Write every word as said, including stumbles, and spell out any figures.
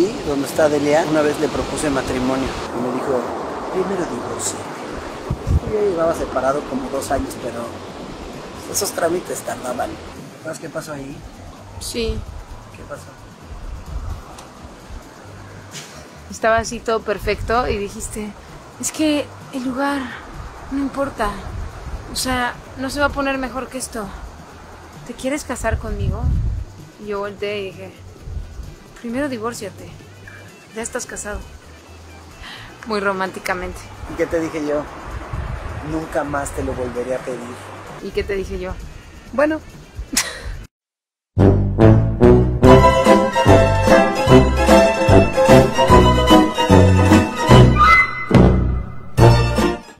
Y donde está Delia, una vez le propuse matrimonio y me dijo, primero divorcio. Yo llevaba separado como dos años, pero esos trámites tardaban. ¿Sabes qué pasó ahí? Sí. ¿Qué pasó? Estaba así todo perfecto y dijiste, es que el lugar no importa. O sea, no se va a poner mejor que esto. ¿Te quieres casar conmigo? Y yo volteé y dije, primero divórciate. Ya estás casado. Muy románticamente. ¿Y qué te dije yo? Nunca más te lo volveré a pedir. ¿Y qué te dije yo? Bueno.